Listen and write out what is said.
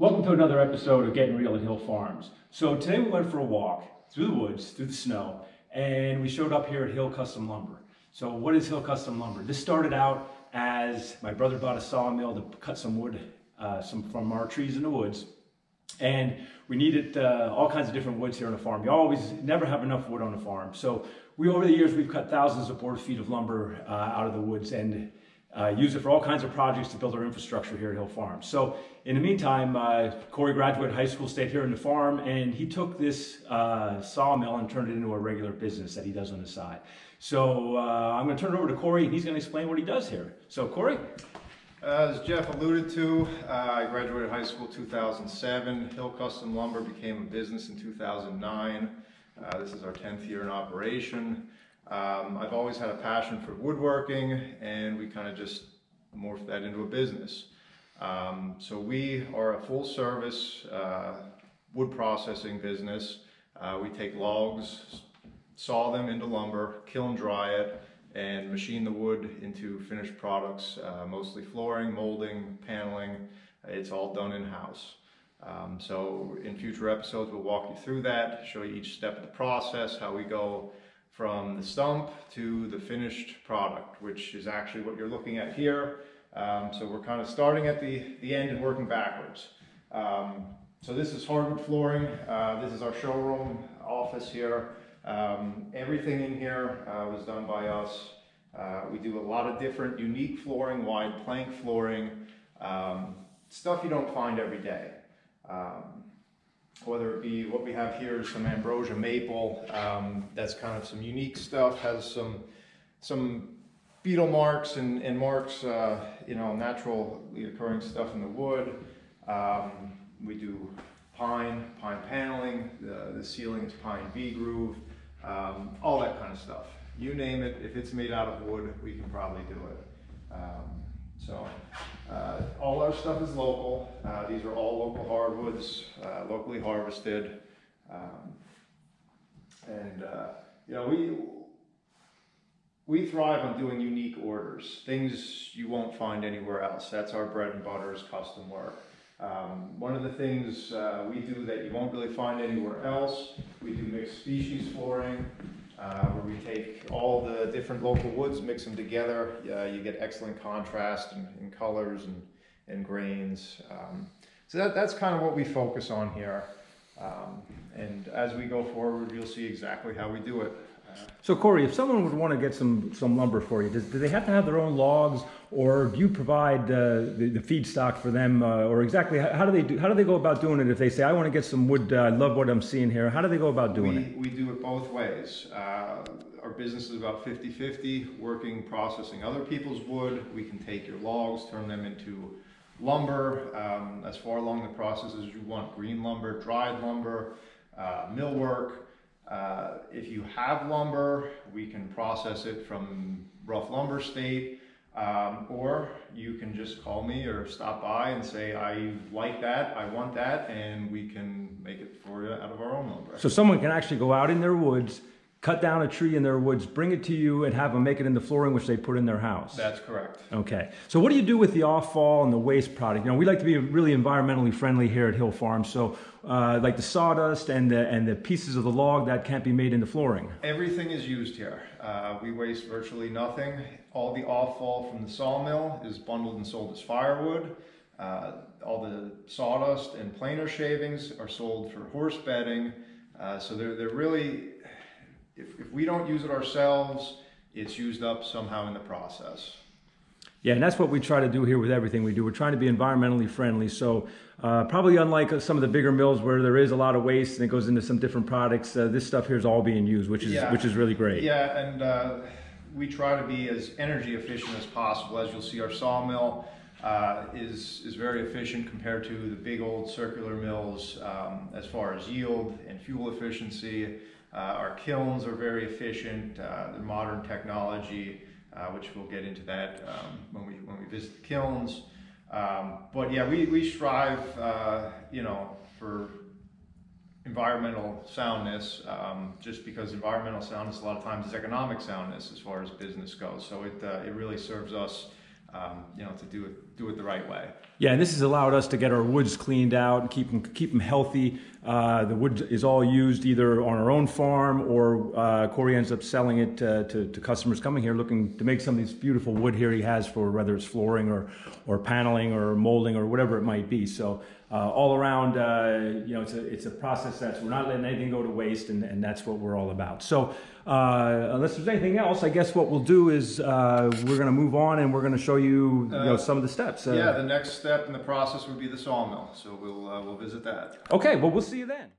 Welcome to another episode of Getting Real at Hill Farms. So today we went for a walk through the woods, through the snow, and we showed up here at Hill Custom Lumber. So what is Hill Custom Lumber? This started out as my brother bought a sawmill to cut some wood from our trees in the woods. And we needed all kinds of different woods here on the farm. You always never have enough wood on the farm. So over the years, we've cut thousands of board feet of lumber out of the woods and use it for all kinds of projects to build our infrastructure here at Hill Farms. So in the meantime, Corey graduated high school, stayed here in the farm, and he took this sawmill and turned it into a regular business that he does on the side. So I'm going to turn it over to Corey, and he's going to explain what he does here. So Corey? As Jeff alluded to, I graduated high school in 2007. Hill Custom Lumber became a business in 2009. This is our 10th year in operation. I've always had a passion for woodworking, and we kind of just morphed that into a business. So we are a full-service wood processing business. We take logs, saw them into lumber, kiln dry it, and machine the wood into finished products, mostly flooring, molding, paneling. It's all done in-house. So in future episodes, we'll walk you through that, show you each step of the process, how we go from the stump to the finished product, which is actually what you're looking at here. So we're kind of starting at the end and working backwards. So this is hardwood flooring. This is our showroom office here. Everything in here was done by us. We do a lot of different unique flooring, wide plank flooring, stuff you don't find every day. Whether it be what we have here is some ambrosia maple. That's kind of some unique stuff, has some beetle marks and marks, you know, naturally occurring stuff in the wood. We do pine paneling, the ceiling is pine V-groove. All that kind of stuff. You name it, if it's made out of wood, we can probably do it. So all our stuff is local. These are all local hardwoods, locally harvested. You know, we thrive on doing unique orders, things you won't find anywhere else. That's our bread and butter is custom work. One of the things we do that you won't really find anywhere else, we do mixed species flooring, where we take all the different local woods, mix them together. You get excellent contrast and colors and grains. So that's kind of what we focus on here. And as we go forward, you'll see exactly how we do it. So Corey, if someone would want to get some lumber for you, do they have to have their own logs, or do you provide the feedstock for them, or exactly how do they go about doing it? If they say, I want to get some wood, I love what I'm seeing here, how do they go about doing it? We do it both ways. Our business is about 50-50, working, processing other people's wood. We can take your logs, turn them into lumber, as far along the process as you want, green lumber, dried lumber, millwork. If you have lumber, we can process it from rough lumber state, or you can just call me or stop by and say, I like that, I want that, and we can make it for you out of our own lumber. So someone can actually go out in their woods, cut down a tree in their woods, bring it to you, and have them make it into flooring, which they put in their house. That's correct. Okay. So what do you do with the off-fall and the waste product? You know, we like to be really environmentally friendly here at Hill Farms. So like the sawdust and the pieces of the log that can't be made into flooring. Everything is used here. We waste virtually nothing. All the off-fall from the sawmill is bundled and sold as firewood. All the sawdust and planer shavings are sold for horse bedding. So they're really... If we don't use it ourselves, it's used up somehow in the process. Yeah, and that's what we try to do here with everything we do. We're trying to be environmentally friendly. So probably unlike some of the bigger mills where there is a lot of waste and it goes into some different products, this stuff here is all being used, which is really great. Yeah, and we try to be as energy efficient as possible. As you'll see, our sawmill is very efficient compared to the big old circular mills as far as yield and fuel efficiency. Our kilns are very efficient, they're modern technology, which we'll get into that when we visit the kilns. But yeah, we strive, you know, for environmental soundness, just because environmental soundness a lot of times is economic soundness as far as business goes. So it really serves us, you know, to do it do it the right way. Yeah, and this has allowed us to get our woods cleaned out and keep them healthy. The wood is all used either on our own farm or Corey ends up selling it to customers coming here looking to make some of these beautiful wood here he has for whether it's flooring or paneling or molding or whatever it might be. So all around, you know, it's a process that's, we're not letting anything go to waste, and that's what we're all about. So unless there's anything else, I guess what we'll do is we're going to move on and we're going to show you, you know, some of the steps. Yeah, the next step in the process would be the sawmill. So we'll visit that. Okay, well, we'll see you then.